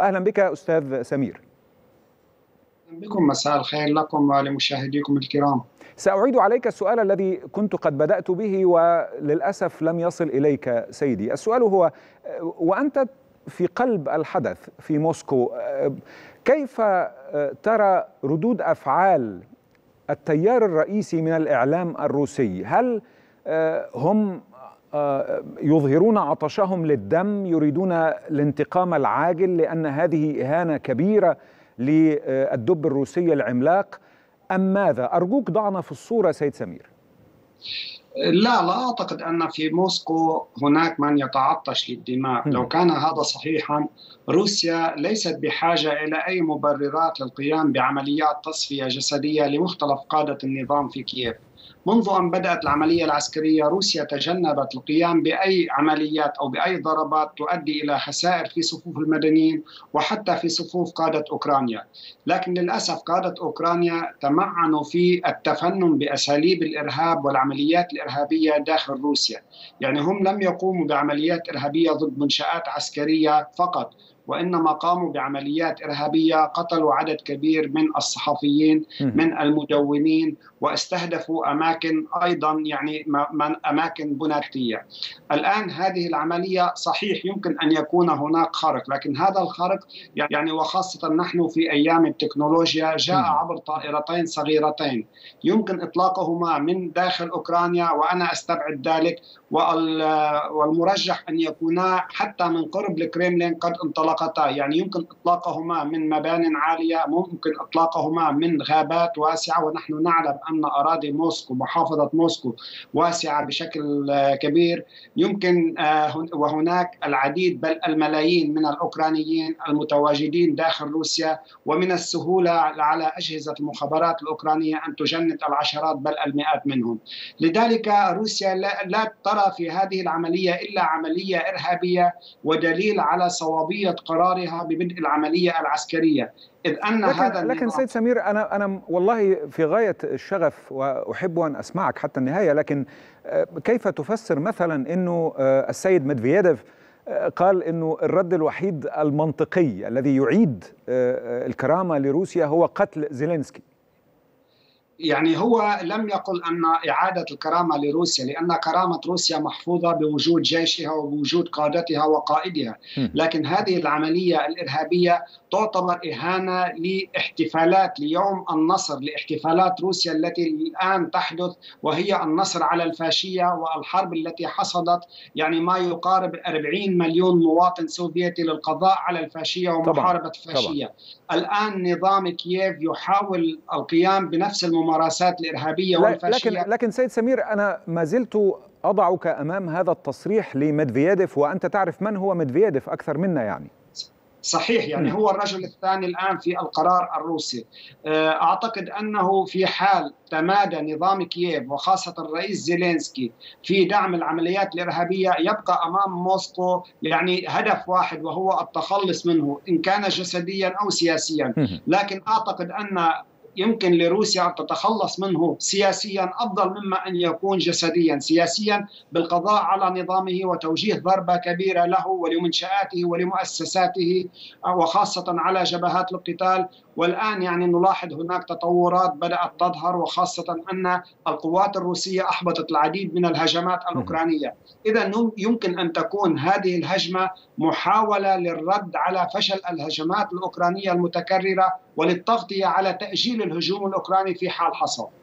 أهلا بك أستاذ سمير. أهلا بكم، مساء الخير لكم ولمشاهديكم الكرام. سأعيد عليك السؤال الذي كنت قد بدأت به وللأسف لم يصل إليك سيدي. السؤال هو وأنت في قلب الحدث في موسكو، كيف ترى ردود أفعال التيار الرئيسي من الإعلام الروسي؟ هل هم يظهرون عطشهم للدم، يريدون الانتقام العاجل لأن هذه إهانة كبيرة للدب الروسي العملاق، أم ماذا؟ أرجوك ضعنا في الصورة سيد سمير. لا أعتقد أن في موسكو هناك من يتعطش للدماء. لو كان هذا صحيحا روسيا ليست بحاجة إلى أي مبررات للقيام بعمليات تصفية جسدية لمختلف قادة النظام في كييف. منذ أن بدأت العملية العسكرية روسيا تجنبت القيام بأي عمليات أو بأي ضربات تؤدي إلى خسائر في صفوف المدنيين وحتى في صفوف قادة أوكرانيا، لكن للأسف قادة أوكرانيا تمعنوا في التفنن بأساليب الإرهاب والعمليات الإرهابية داخل روسيا. يعني هم لم يقوموا بعمليات إرهابية ضد منشآت عسكرية فقط، وإنما قاموا بعمليات إرهابية، قتلوا عدد كبير من الصحفيين من المدونين، واستهدفوا أماكن أيضا يعني أماكن بنى تحتية. الآن هذه العملية صحيح يمكن أن يكون هناك خرق، لكن هذا الخرق يعني وخاصة نحن في أيام التكنولوجيا جاء عبر طائرتين صغيرتين يمكن إطلاقهما من داخل أوكرانيا، وأنا أستبعد ذلك، والمرجح أن يكونا حتى من قرب الكرملين قد انطلق. يعني يمكن إطلاقهما من مبان عالية، ممكن إطلاقهما من غابات واسعة، ونحن نعلم أن أراضي موسكو محافظة موسكو واسعة بشكل كبير. يمكن وهناك العديد بل الملايين من الأوكرانيين المتواجدين داخل روسيا، ومن السهولة على أجهزة المخابرات الأوكرانية أن تجند العشرات بل المئات منهم. لذلك روسيا لا ترى في هذه العملية إلا عملية إرهابية، ودليل على صوابية قرارها ببدء العملية العسكرية. إذ أن هذا لكن سيد سمير، أنا والله في غاية الشغف وأحب أن أسمعك حتى النهاية، لكن كيف تفسر مثلا أنه السيد مدفيديف قال أنه الرد الوحيد المنطقي الذي يعيد الكرامة لروسيا هو قتل زيلينسكي؟ يعني هو لم يقل أن إعادة الكرامة لروسيا، لأن كرامة روسيا محفوظة بوجود جيشها وبوجود قادتها وقائدها، لكن هذه العملية الإرهابية تعتبر إهانة لاحتفالات ليوم النصر، لاحتفالات روسيا التي الآن تحدث، وهي النصر على الفاشية والحرب التي حصدت يعني ما يقارب 40 مليون مواطن سوفيتي للقضاء على الفاشية ومحاربة الفاشية. الآن نظام كييف يحاول القيام بنفس الممارسات الإرهابية والفاشية. لكن سيد سمير، أنا ما زلت أضعك أمام هذا التصريح لمدفيديف، وأنت تعرف من هو مدفيديف أكثر منا يعني. صحيح، يعني هو الرجل الثاني الآن في القرار الروسي. أعتقد أنه في حال تمادى نظام كييف وخاصة الرئيس زيلينسكي في دعم العمليات الإرهابية يبقى أمام موسكو يعني هدف واحد، وهو التخلص منه إن كان جسديا أو سياسيا، لكن أعتقد أن يمكن لروسيا أن تتخلص منه سياسيا أفضل مما أن يكون جسديا. سياسيا بالقضاء على نظامه وتوجيه ضربة كبيرة له ولمنشآته ولمؤسساته، وخاصة على جبهات القتال. والآن يعني نلاحظ هناك تطورات بدأت تظهر، وخاصة أن القوات الروسية أحبطت العديد من الهجمات الأوكرانية. إذا يمكن أن تكون هذه الهجمة محاولة للرد على فشل الهجمات الأوكرانية المتكررة وللتغطية على تأجيل الهجوم الأوكراني في حال حصل.